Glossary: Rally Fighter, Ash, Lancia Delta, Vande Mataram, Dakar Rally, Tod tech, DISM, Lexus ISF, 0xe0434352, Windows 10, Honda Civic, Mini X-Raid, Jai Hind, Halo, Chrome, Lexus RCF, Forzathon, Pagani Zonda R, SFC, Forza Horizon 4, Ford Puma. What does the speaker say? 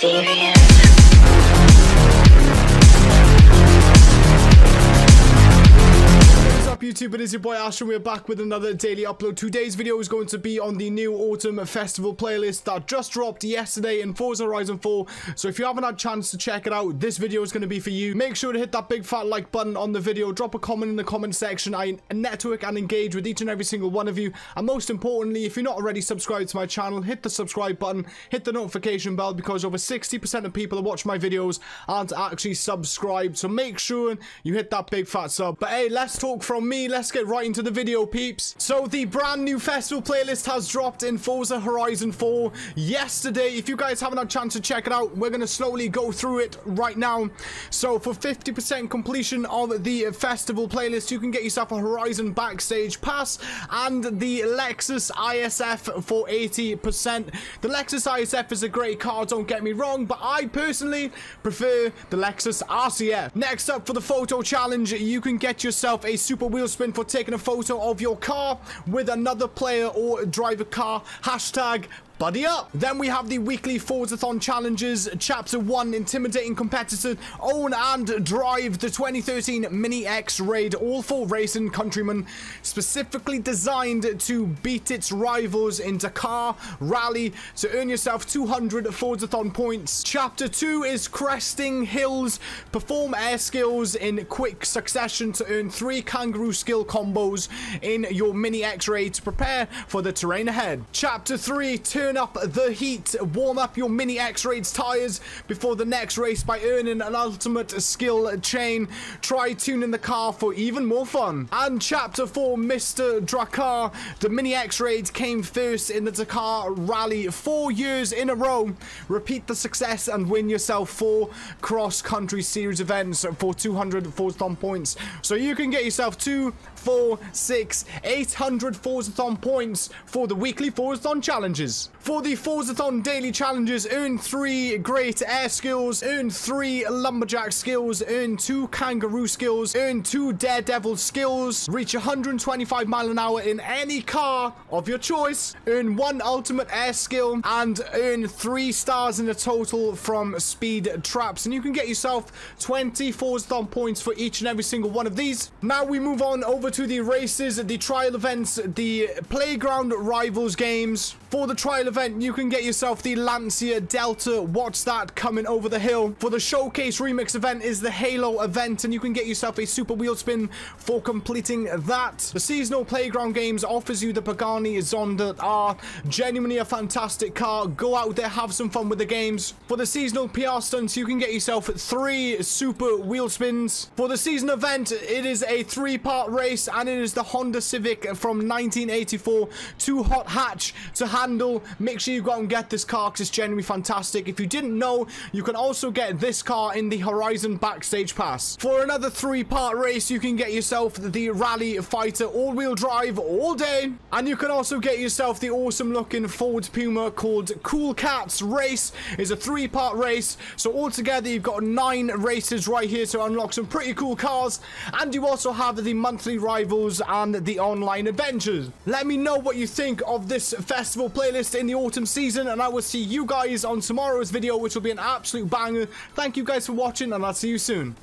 experience. YouTube, it is your boy Ash and we're back with another daily upload. Today's video is going to be on the new Autumn Festival playlist that just dropped yesterday in Forza Horizon 4. So if you haven't had a chance to check it out, this video is going to be for you. Make sure to hit that big fat like button on the video, drop a comment in the comment section. I network and engage with each and every single one of you. And most importantly, if you're not already subscribed to my channel, hit the subscribe button, hit the notification bell, because over 60% of people that watch my videos aren't actually subscribed. So make sure you hit that big fat sub. But hey, let's talk from me, let's get right into the video, peeps. So the brand new festival playlist has dropped in Forza Horizon 4 yesterday. If you guys haven't had a chance to check it out, we're going to slowly go through it right now. So for 50% completion of the festival playlist, you can get yourself a Horizon Backstage Pass and the Lexus ISF for 80%. The Lexus ISF is a great car, don't get me wrong, but I personally prefer the Lexus RCF. Next up for the photo challenge, you can get yourself a super wheel spin for taking a photo of your car with another player or driver car, hashtag buddy up. Then we have the weekly Forzathon challenges. Chapter 1, intimidating competitors, own and drive the 2013 Mini X-Raid, all for racing countrymen, specifically designed to beat its rivals in Dakar Rally to earn yourself 200 Forzathon points. Chapter 2 is cresting hills, perform air skills in quick succession to earn 3 kangaroo skill combos in your Mini X-Raid to prepare for the terrain ahead. Chapter 3, turn up the heat, warm up your Mini X-Raid's tires before the next race by earning an ultimate skill chain. Try tuning the car for even more fun. And chapter 4, Mr. Dakar. The Mini X-Raid came first in the Dakar Rally 4 years in a row. Repeat the success and win yourself 4 cross-country series events for 200 Forzathon points. So you can get yourself 2, 4, 6, 800 Forzathon points for the weekly Forzathon challenges. For the Forzathon daily challenges, earn 3 great air skills, earn 3 lumberjack skills, earn 2 kangaroo skills, earn 2 daredevil skills, reach 125 mile an hour in any car of your choice, earn 1 ultimate air skill, and earn 3 stars in a total from speed traps. And you can get yourself 20 Forzathon points for each and every single one of these. Now we move on over to the races, the trial events, the playground rivals games. For the trial event, you can get yourself the Lancia Delta, what's that, coming over the hill. For the showcase remix event is the Halo event, and you can get yourself a super wheel spin for completing that. The seasonal playground games offers you the Pagani Zonda R, genuinely a fantastic car. Go out there, have some fun with the games. For the seasonal PR stunts, you can get yourself 3 super wheel spins. For the season event, it is a 3-part race, and it is the Honda Civic from 1984, too hot hatch to handle. Make sure you go out and get this car because it's genuinely fantastic. If you didn't know, you can also get this car in the Horizon Backstage Pass. For another 3-part race, you can get yourself the Rally Fighter all-wheel drive all day, and you can also get yourself the awesome-looking Ford Puma called Cool Cats Race. It's a 3-part race, so altogether you've got 9 races right here to unlock some pretty cool cars, and you also have the monthly rivals and the online adventures. Let me know what you think of this festival playlist in the autumn season, and I will see you guys on tomorrow's video, which will be an absolute banger. Thank you guys for watching, and I'll see you soon.